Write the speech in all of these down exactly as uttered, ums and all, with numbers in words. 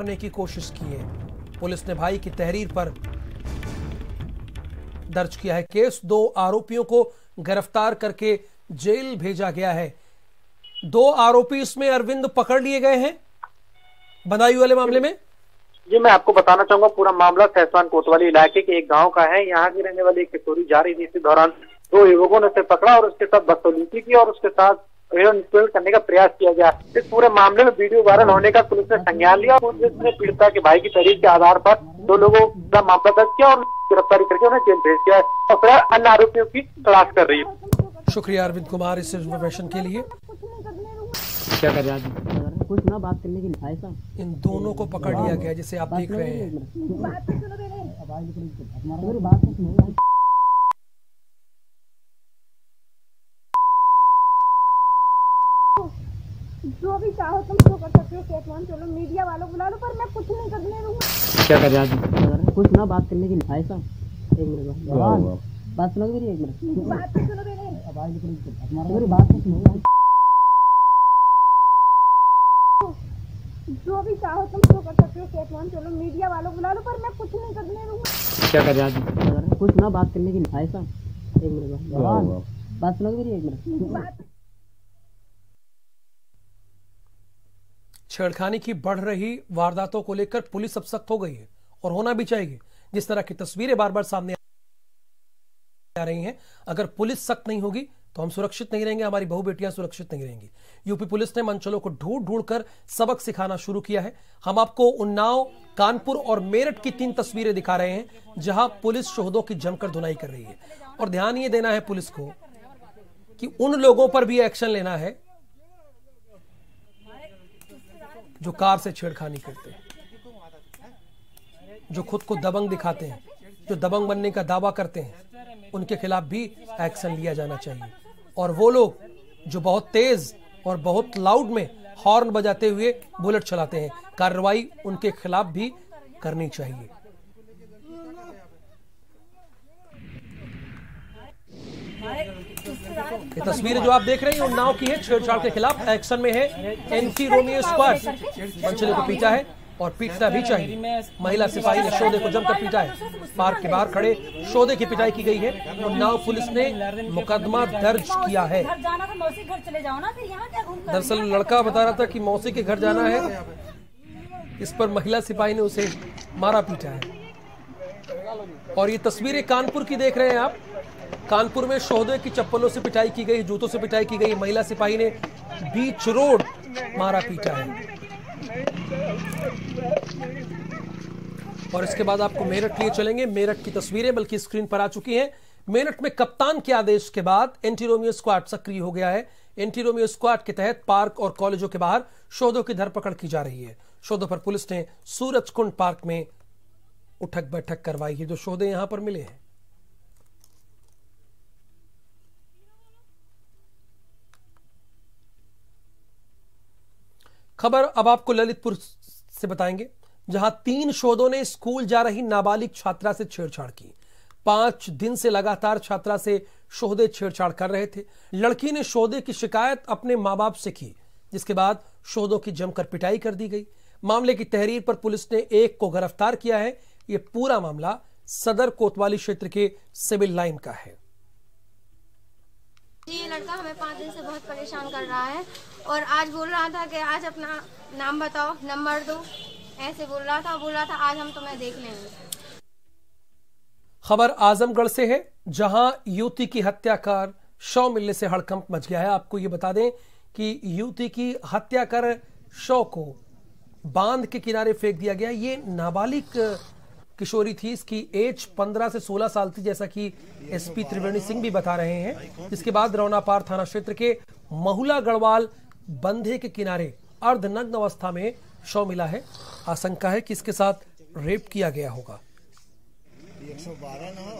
करने की कोशिश की है। पुलिस ने भाई की तहरीर पर दर्ज किया है केस। दो आरोपियों को गिरफ्तार करके जेल भेजा गया है। दो आरोपी इसमें अरविंद पकड़ लिए गए हैं बदायूं वाले मामले में। जी मैं आपको बताना चाहूंगा पूरा मामला सहसवान कोतवाली इलाके के एक गांव का है। यहाँ की रहने वाली एक किशोरी जा रही थी, इसी दौरान दो युवकों ने उसे पकड़ा और उसके साथ बदसलूकी की और उसके साथ करने का प्रयास किया गया। इस पूरे मामले में वीडियो वायरल होने का पुलिस ने संज्ञान लिया। पुलिस ने पीड़िता के भाई की तहरीर के आधार पर दो लोगों का मामला दर्ज किया और गिरफ्तारी करके उन्हें जेल भेज दिया है और फिर अन्य आरोपियों की तलाश कर रही है। शुक्रिया अरविंद कुमार इस इन्फॉर्मेशन के लिए। क्या कर रहा कुछ ना बात करने की भाई साहब। इन दोनों को पकड़ लिया गया जिसे आप देख रहे हैं। जो भी चाहो तुम तो कर सकते हो, सेटवान चलो मीडिया वालों बुला लो, पर मैं कुछ नहीं करने दूंगा। क्या कर रहा कुछ ना बात करने की भाई साहब। एक मिनट बात सुनो मेरी, एक मिनट बात तो सुनो मेरी, आवाज निकल मेरी बात तो सुनो। जो भी चाहो तुम तो कर सकते हो, सेटवान चलो मीडिया वालों बुला लो, पर मैं कुछ नहीं करने दूंगा। क्या कर रहा कुछ ना बात करने की भाई साहब। एक मिनट बात सुनो मेरी, एक मिनट। छेड़खानी की बढ़ रही वारदातों को लेकर पुलिस अब सख्त हो गई है और होना भी चाहिए। जिस तरह की तस्वीरें बार बार सामने आ रही हैं, अगर पुलिस सख्त नहीं होगी तो हम सुरक्षित नहीं रहेंगे, हमारी बहु बेटियां सुरक्षित नहीं रहेंगी। यूपी पुलिस ने मनचलों को ढूंढ ढूंढ कर सबक सिखाना शुरू किया है। हम आपको उन्नाव, कानपुर और मेरठ की तीन तस्वीरें दिखा रहे हैं जहां पुलिस शोहदों की जमकर धुनाई कर रही है। और ध्यान ये देना है पुलिस को कि उन लोगों पर भी एक्शन लेना है जो कार से छेड़खानी करते हैं, जो खुद को दबंग दिखाते हैं, जो दबंग बनने का दावा करते हैं, उनके खिलाफ भी एक्शन लिया जाना चाहिए। और वो लोग जो बहुत तेज और बहुत लाउड में हॉर्न बजाते हुए बुलेट चलाते हैं, कार्रवाई उनके खिलाफ भी करनी चाहिए। ये तस्वीरें जो आप देख रहे हैं उन्नाव की है, छेड़छाड़ के खिलाफ एक्शन में है एनसी रोमियो स्क्वाड। मनचले को पीटा है और पीटना भी चाहिए। महिला सिपाही ने शोधे को जमकर पीटा है। पार्क के बाहर खड़े शोधे की पिटाई की गई है। उन्नाव पुलिस ने मुकदमा दर्ज किया है। दरअसल लड़का बता रहा था कि मौसी के घर जाना है, इस पर महिला सिपाही ने उसे मारा पीटा है। और ये तस्वीरें कानपुर की देख रहे हैं आप। कानपुर में शोहदे की चप्पलों से पिटाई की गई, जूतों से पिटाई की गई। महिला सिपाही ने बीच रोड मारा पीटा है। और इसके बाद आपको मेरठ लिए चलेंगे। मेरठ की तस्वीरें बल्कि स्क्रीन पर आ चुकी हैं। मेरठ में कप्तान के आदेश के बाद एंटी रोमियो स्क्वाड सक्रिय हो गया है। एंटी रोमियो स्क्वाड के तहत पार्क और कॉलेजों के बाहर शोधों की धरपकड़ की जा रही है। शोधों पर पुलिस ने सूरजकुंड पार्क में उठक बैठक करवाई है। जो शोधे यहां पर मिले हैं, खबर अब आपको ललितपुर से बताएंगे जहां तीन शोधों ने स्कूल जा रही नाबालिग छात्रा से छेड़छाड़ की। पांच दिन से लगातार छात्रा से शोधे छेड़छाड़ कर रहे थे। लड़की ने शोधे की शिकायत अपने माँ बाप से की, जिसके बाद शोधों की जमकर पिटाई कर दी गई। मामले की तहरीर पर पुलिस ने एक को गिरफ्तार किया है। यह पूरा मामला सदर कोतवाली क्षेत्र के सिविल लाइन का है। ये लड़का हमें पाँच दिन से बहुत परेशान कर रहा है और आज बोल रहा था कि आज अपना नाम बताओ, नंबर दो, ऐसे बोल रहा था बोल रहा था आज हम तुम्हें देख लेंगे। खबर आजमगढ़ से है जहां युवती की हत्या कर शव मिलने से हड़कंप मच गया है। आपको ये बता दें कि युवती की हत्या कर शव को बांध के किनारे फेंक दिया गया। ये नाबालिग किशोरी थी, इसकी एज पंद्रह से सोलह साल थी, जैसा कि एसपी त्रिवेणी सिंह भी बता रहे हैं। इसके बाद रौनापार थाना क्षेत्र के महुला गढ़वाल बंधे के किनारे अर्धनग्न अवस्था में शव मिला है। आशंका है कि इसके साथ रेप किया गया होगा। एक सौ बारह ना हो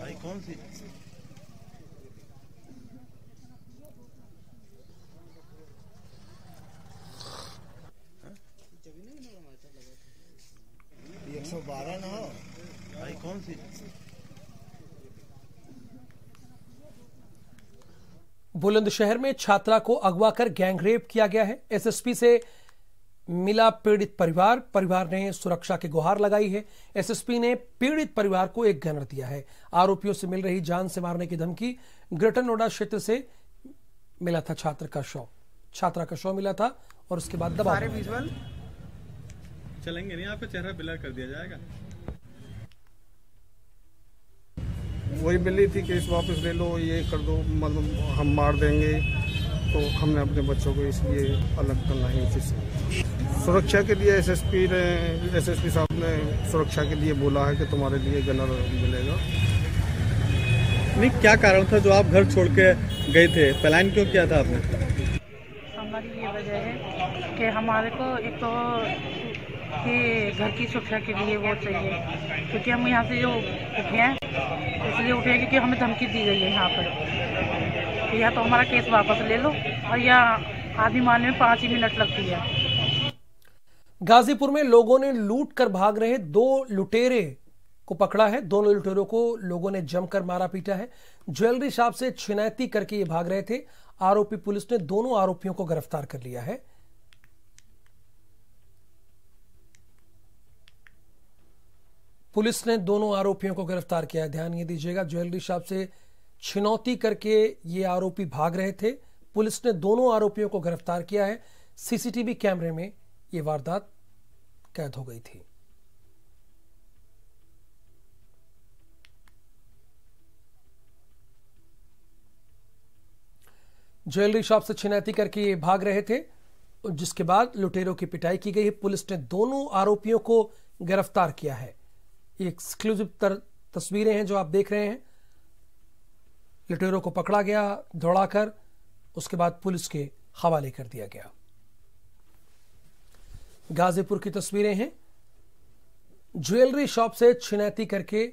भाई, कौन सी एक सौ बारह ना हो भाई, कौन सी। बुलंदशहर में छात्रा को अगवा कर गैंगरेप किया गया है। एसएसपी से मिला पीड़ित परिवार, परिवार ने सुरक्षा की गुहार लगाई है। एसएसपी ने पीड़ित परिवार को एक गनर दिया है। आरोपियों से मिल रही जान से मारने की धमकी। ग्रेटर नोएडा क्षेत्र से मिला था छात्र का शव, छात्रा का शव मिला था और उसके बाद दबाव चलेंगे नहीं, आपका चेहरा ब्लर कर दिया जाएगा। वही बिल्ली थी, केस वापस ले लो, ये कर दो, मतलब हम मार देंगे, तो हमने अपने बच्चों को इसलिए अलग करना ही उचित समझा। सुरक्षा के लिए एसएसपी ने एसएसपी साहब ने सुरक्षा के लिए बोला है कि तुम्हारे लिए गनर मिलेगा। नहीं, क्या कारण था जो आप घर छोड़ के गए थे, पलायन क्यों किया था आपने? हमारी ये वजह है कि हमारे को एक तो कि घर की सुरक्षा के लिए वो चाहिए, क्योंकि हम यहाँ से जो उठे हैं इसलिए उठे क्योंकि हमें धमकी दी गई है यहाँ पर, या तो हमारा केस वापस ले लो और या आदमी मारने में पाँच ही मिनट लगती है। गाजीपुर में लोगों ने लूट कर भाग रहे दो लुटेरे को पकड़ा है। दोनों लुटेरों को लोगों ने जमकर मारा पीटा है। ज्वेलरी शॉप से छिनैती करके ये भाग रहे थे। आरोपी पुलिस ने दोनों आरोपियों को गिरफ्तार कर लिया है। पुलिस ने दोनों आरोपियों को गिरफ्तार किया है। ध्यान ये दीजिएगा, ज्वेलरी शॉप से छिनौती करके ये आरोपी भाग रहे थे। पुलिस ने दोनों आरोपियों को गिरफ्तार किया है। सीसीटीवी कैमरे में ये वारदात कैद हो गई थी। ज्वेलरी शॉप से छिनौती करके ये भाग रहे थे, जिसके बाद लुटेरों की पिटाई की गई है। पुलिस ने दोनों आरोपियों को गिरफ्तार किया है। एक्सक्लूसिव तस्वीरें हैं जो आप देख रहे हैं। लुटेरों को पकड़ा गया, दौड़ाकर उसके बाद पुलिस के हवाले कर दिया गया। गाजीपुर की तस्वीरें हैं। ज्वेलरी शॉप से छिनैती करके,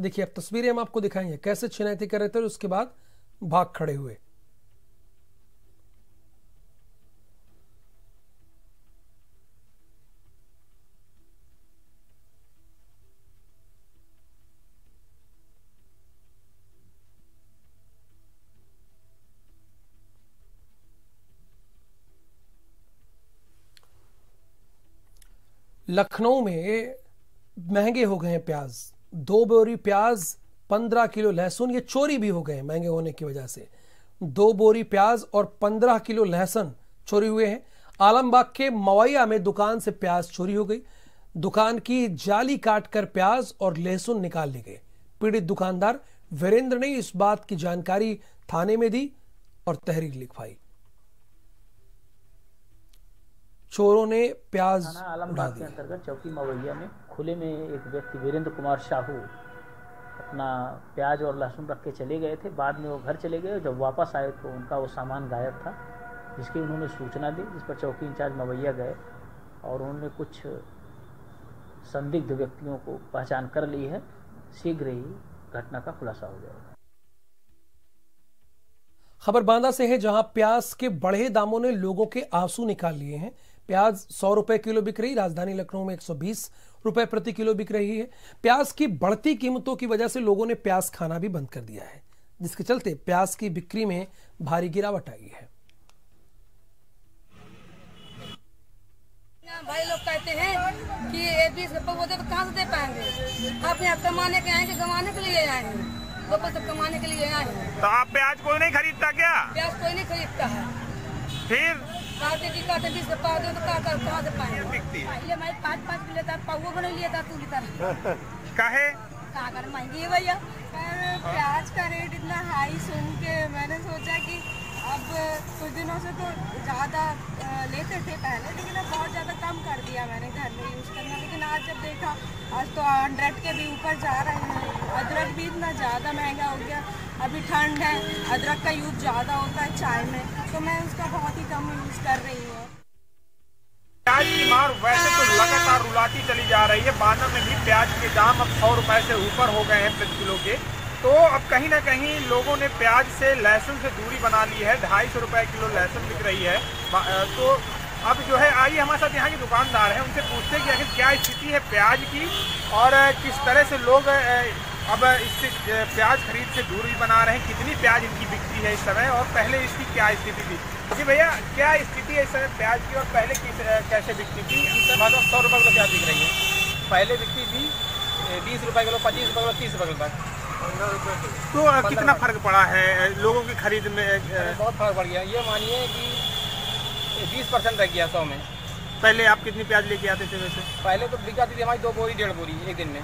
देखिए अब तस्वीरें हम आपको दिखाएंगे कैसे छिनैती कर रहे थे, उसके बाद भाग खड़े हुए। लखनऊ में महंगे हो गए हैं प्याज। दो बोरी प्याज, पंद्रह किलो लहसुन, ये चोरी भी हो गए हैं महंगे होने की वजह से। दो बोरी प्याज और पंद्रह किलो लहसुन चोरी हुए हैं। आलमबाग के मवैया में दुकान से प्याज चोरी हो गई। दुकान की जाली काटकर प्याज और लहसुन निकाल ले गए। पीड़ित दुकानदार वीरेंद्र ने इस बात की जानकारी थाने में दी और तहरीर लिखवाई। चोरों ने प्याज आलमबाग के अंतर्गत चौकी मवैया में खुले में एक व्यक्ति वीरेंद्र कुमार साहू अपना प्याज और लहसुन रख के चले गए थे। बाद में वो घर चले गए और जब वापस आए तो उनका वो सामान गायब था, जिसकी उन्होंने सूचना दी, जिस पर चौकी इंचार्ज मवैया गए और उन्होंने कुछ संदिग्ध व्यक्तियों को पहचान कर ली है। शीघ्र ही घटना का खुलासा हो जाएगा। खबर बांदा से है, जहां प्याज के बढ़े दामों ने लोगों के आंसू निकाल लिए हैं। प्याज सौ रुपए किलो बिक रही, राजधानी लखनऊ में एक सौ बीस रुपए प्रति किलो बिक रही है। प्याज की बढ़ती कीमतों की वजह से लोगों ने प्याज खाना भी बंद कर दिया है, जिसके चलते प्याज की बिक्री में भारी गिरावट आई है। भाई लोग कहते हैं कि ये बीस रुपए वो दे, कहां से दे पाएंगे? आप यहाँ कमाने के आएंगे, गंवाने के लिए आए हैं, लोगों सब कमाने के लिए आए हैं। तो आप प्याज कोई नहीं खरीदता क्या? प्याज कोई नहीं खरीदता है। फिर काटे की काटे बीस से पाओ दो तो कहाँ कहाँ से पाए? पहले मैं पाँच पाँच किलो था, पाओ को नहीं लिया था, तू लेता काहे? कहाँ कर महंगी है भैया। प्याज का रेट इतना हाई सुन के मैंने सोचा कि अब कुछ दिनों से तो ज़्यादा लेते थे पहले, लेकिन अब बहुत ज़्यादा कम कर दिया मैंने घर में यूज़ करना। लेकिन आज जब देखा, आज तो हंड्रेड के भी ऊपर जा रहे हैं। अदरक भी इतना ज़्यादा महंगा हो गया। अभी ठंड है, अदरक का यूज़ ज़्यादा होता है चाय में, तो मैं उसका बहुत ही कम यूज़ कर रही हूँ। प्याज की मार वैसे तो लगातार रुलाती चली जा रही है। बांदा में भी प्याज के दाम अब सौ रुपये से ऊपर हो गए हैं प्रति किलो के। तो अब कहीं ना कहीं लोगों ने प्याज से, लहसुन से दूरी बना ली है। ढाई सौ रुपये किलो लहसुन बिक रही है। तो अब जो है, आइए हमारे साथ यहाँ के दुकानदार हैं, उनसे पूछते हैं कि आखिर क्या स्थिति है प्याज की और किस तरह से लोग अब इससे प्याज खरीद से दूरी बना रहे हैं, कितनी प्याज इनकी बिकती है इस समय और पहले इसकी क्या स्थिति थी? जी भैया, क्या स्थिति है इस समय प्याज की और पहले कैसे बिकती थी? मतलब सौ रुपये किलो प्याज बिक रही है, पहले बिकती थी बीस रुपये किलो, पच्चीस रुपये किलो, तीस रुपये किलो तक। तो कितना फर्क पड़ा है लोगों की खरीद में? बहुत फर्क पड़ गया, ये मानिए कि बीस परसेंट रह गया सौ में। पहले आप कितनी प्याज लेके आते थे वैसे? पहले तो बिक जाती थी हमारी दो बोरी डेढ़ बोरी एक दिन में,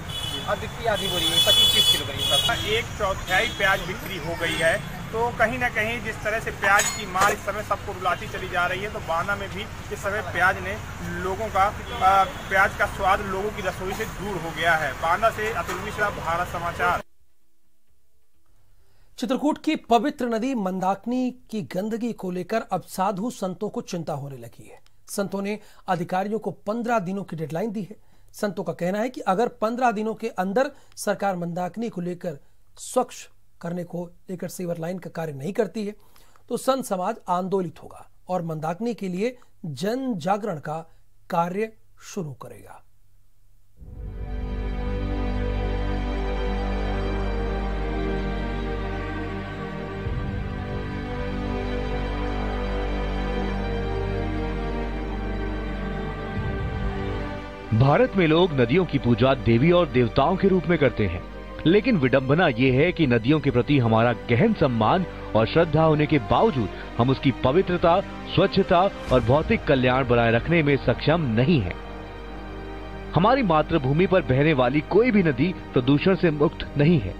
अब बिकती आधी बोरी है, पच्चीस तीस किलो करीब। एक चौथाई प्याज बिक्री हो गई है, तो कहीं ना कहीं जिस तरह से प्याज की मार इस समय सबको रुलाती चली जा रही है, तो बाना में भी इस समय प्याज ने लोगों का प्याज का स्वाद लोगों की रसोई से दूर हो गया है। बाना से अतुल मिश्रा, भारत समाचार। चित्रकूट की पवित्र नदी मंदाकिनी की गंदगी को लेकर अब साधु संतों को चिंता होने लगी है। संतों ने अधिकारियों को पंद्रह दिनों की डेडलाइन दी है। संतों का कहना है कि अगर पंद्रह दिनों के अंदर सरकार मंदाकिनी को लेकर स्वच्छ करने को लेकर सीवर लाइन का कार्य नहीं करती है तो संत समाज आंदोलित होगा और मंदाकिनी के लिए जन जागरण का कार्य शुरू करेगा। भारत में लोग नदियों की पूजा देवी और देवताओं के रूप में करते हैं, लेकिन विडंबना ये है कि नदियों के प्रति हमारा गहन सम्मान और श्रद्धा होने के बावजूद हम उसकी पवित्रता, स्वच्छता और भौतिक कल्याण बनाए रखने में सक्षम नहीं हैं। हमारी मातृभूमि पर बहने वाली कोई भी नदी प्रदूषण से मुक्त नहीं है।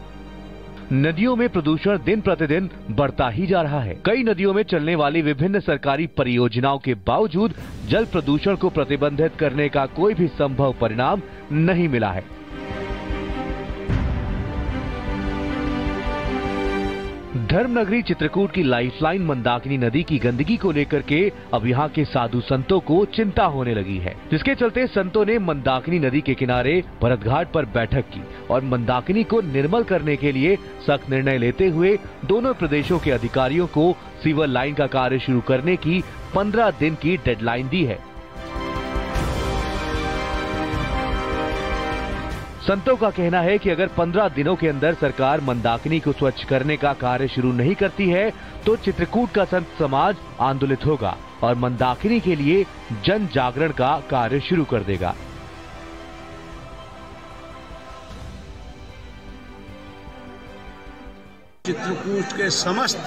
नदियों में प्रदूषण दिन प्रतिदिन बढ़ता ही जा रहा है। कई नदियों में चलने वाली विभिन्न सरकारी परियोजनाओं के बावजूद जल प्रदूषण को प्रतिबंधित करने का कोई भी संभव परिणाम नहीं मिला है। धर्मनगरी चित्रकूट की लाइफलाइन मंदाकिनी नदी की गंदगी को लेकर के अब यहाँ के साधु संतों को चिंता होने लगी है, जिसके चलते संतों ने मंदाकिनी नदी के किनारे भरत घाट पर बैठक की और मंदाकिनी को निर्मल करने के लिए सख्त निर्णय लेते हुए दोनों प्रदेशों के अधिकारियों को सीवर लाइन का कार्य शुरू करने की पंद्रह दिन की डेडलाइन दी है। संतों का कहना है कि अगर पंद्रह दिनों के अंदर सरकार मंदाकिनी को स्वच्छ करने का कार्य शुरू नहीं करती है तो चित्रकूट का संत समाज आंदोलित होगा और मंदाकिनी के लिए जन जागरण का कार्य शुरू कर देगा। चित्रकूट के समस्त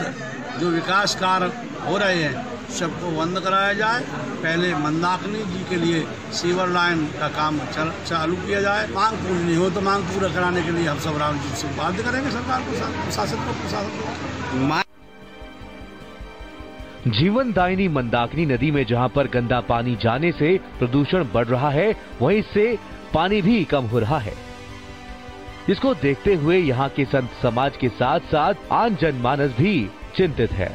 जो विकास कार्य हो रहे हैं सबको बंद कराया जाए, पहले मंदाकिनी जी के लिए सीवर लाइन का काम चालू किया जाए। मांग पूरी नहीं हो तो मांग पूरा कराने के लिए हम सब राम जी से बात करेंगे, सरकार को, प्रशासन को, प्रशासन को। जीवनदायिनी मंदाकिनी नदी में जहां पर गंदा पानी जाने से प्रदूषण बढ़ रहा है, वहीं से पानी भी कम हो रहा है। इसको देखते हुए यहाँ के संत समाज के साथ साथ आम जनमानस भी चिंतित है।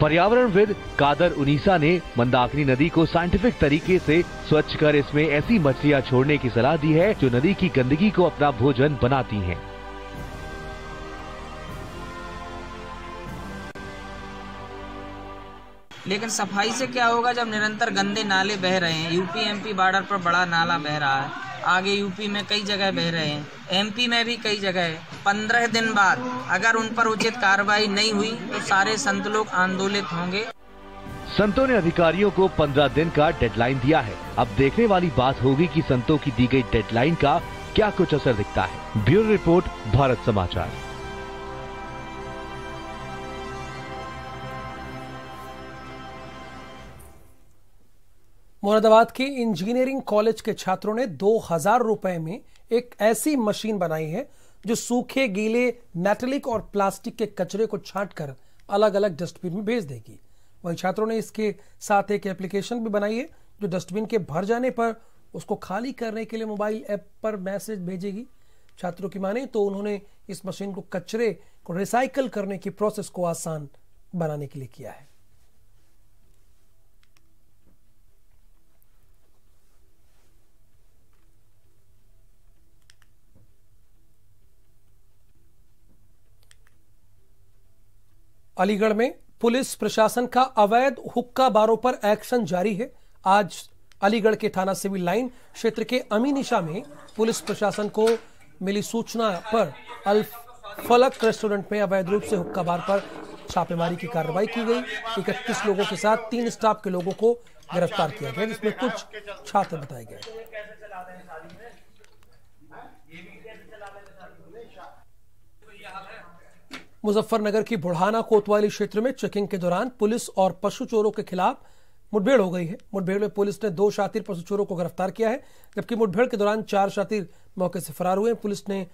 पर्यावरणविद कादर उन्नीसा ने मंदाकिनी नदी को साइंटिफिक तरीके से स्वच्छ कर इसमें ऐसी मछलियां छोड़ने की सलाह दी है जो नदी की गंदगी को अपना भोजन बनाती हैं। लेकिन सफाई से क्या होगा जब निरंतर गंदे नाले बह रहे हैं? यूपी एमपी बॉर्डर पर बड़ा नाला बह रहा है, आगे यूपी में कई जगह बह रहे हैं, एमपी में भी कई जगह है। पंद्रह दिन बाद अगर उन पर उचित कार्रवाई नहीं हुई तो सारे संत लोग आंदोलित होंगे। संतों ने अधिकारियों को पंद्रह दिन का डेडलाइन दिया है। अब देखने वाली बात होगी कि संतों की दी गई डेडलाइन का क्या कुछ असर दिखता है। ब्यूरो रिपोर्ट, भारत समाचार। मुरादाबाद के इंजीनियरिंग कॉलेज के छात्रों ने दो हजार रुपए में एक ऐसी मशीन बनाई है जो सूखे, गीले, मेटलिक और प्लास्टिक के कचरे को छांटकर अलग अलग डस्टबिन में भेज देगी। वहीं छात्रों ने इसके साथ एक एप्लीकेशन भी बनाई है जो डस्टबिन के भर जाने पर उसको खाली करने के लिए मोबाइल ऐप पर मैसेज भेजेगी। छात्रों की माने तो उन्होंने इस मशीन को कचरे को रिसाइकल करने की प्रोसेस को आसान बनाने के लिए किया है। अलीगढ़ में पुलिस प्रशासन का अवैध हुक्का बारों पर एक्शन जारी है। आज अलीगढ़ के थाना सिविल लाइन क्षेत्र के अमीनिशा में पुलिस प्रशासन को मिली सूचना पर अल फलक रेस्टोरेंट में अवैध रूप से हुक्का बार पर छापेमारी की कार्रवाई की गई। इकतीस लोगों के साथ तीन स्टाफ के लोगों को गिरफ्तार किया गया, जिसमें कुछ छात्र बताए गए। मुजफ्फरनगर की बुढ़ाना कोतवाली क्षेत्र में चेकिंग के दौरान पुलिस और पशु चोरों के खिलाफ मुठभेड़ हो गई है। मुठभेड़ में पुलिस ने दो शातिर पशु चोरों को गिरफ्तार किया है, जबकि मुठभेड़ के दौरान चार शातिर मौके से फरार हुए। पुलिस ने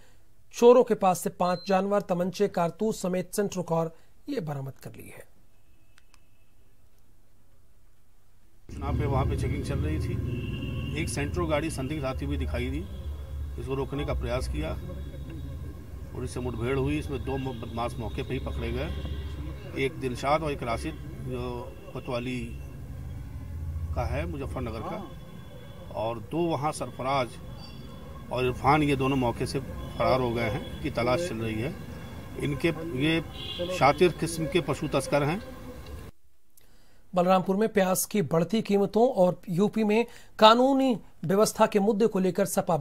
चोरों के पास से पांच जानवर, तमंचे, कारतूस समेत सेंट्रोक और ये बरामद कर ली है। पे वहाँ पे चेकिंग चल रही थी, एक सेंट्रो गाड़ी संदिग्ध आती हुई दिखाई दी, इसको रोकने का प्रयास किया और इससे मुठभेड़ हुई। इसमें दो बदमाश मौके पे ही पकड़े गए, एक दिलशाद और एक राशिद जो कोतवाली का है मुजफ्फरनगर का, और दो वहाँ सरफराज और इरफान, ये दोनों मौके से फरार हो गए हैं कि तलाश चल रही है। इनके ये शातिर किस्म के पशु तस्कर हैं। बलरामपुर में प्याज की बढ़ती कीमतों और यूपी में कानूनी व्यवस्था के मुद्दे को लेकर सपा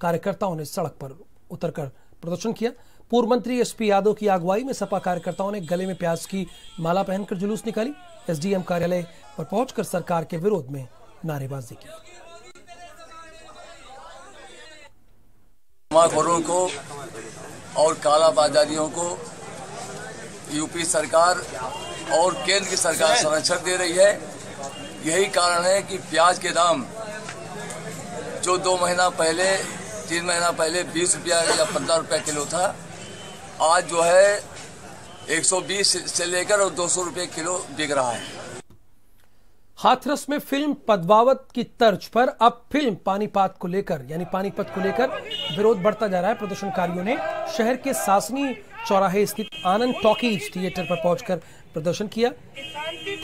कार्यकर्ताओं ने सड़क पर उतरकर प्रदर्शन किया। पूर्व मंत्री एसपी यादव की अगुवाई में सपा कार्यकर्ताओं ने गले में प्याज की माला पहनकर जुलूस निकाली। एसडीएम कार्यालय पर पहुंचकर सरकार के विरोध में नारेबाजी की। जमाखोरों को और कालाबाजारियों को यूपी सरकार और केंद्र की सरकार संरक्षण दे रही है। यही कारण है कि प्याज के दाम जो दो महीना पहले, तीन महीना पहले बीस रुपया या पंद्रह रुपया किलो था, आज जो है एक सौ बीस से लेकर और दो सौ रुपये किलो बिक रहा है। हाथरस में फिल्म पद्मावत की तर्ज पर अब फिल्म पानीपत को लेकर यानी पानीपत को लेकर विरोध बढ़ता जा रहा है। प्रदर्शनकारियों ने शहर के सासनी चौराहे स्थित आनंद टॉकीज थिएटर पर पहुंचकर प्रदर्शन किया।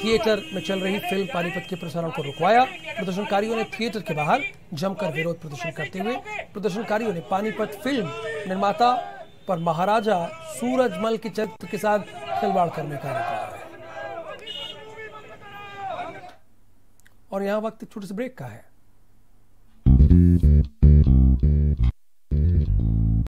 थिएटर में चल रही फिल्म पानीपत के प्रसारण को रुकवाया। प्रदर्शनकारियों ने थिएटर के बाहर जमकर विरोध प्रदर्शन करते हुए प्रदर्शनकारियों ने पानीपत फिल्म निर्माता पर महाराजा सूरजमल के चरित्र के साथ खिलवाड़ करने का आरोप लगाया। और यहाँ वक्त छोटे से ब्रेक का है।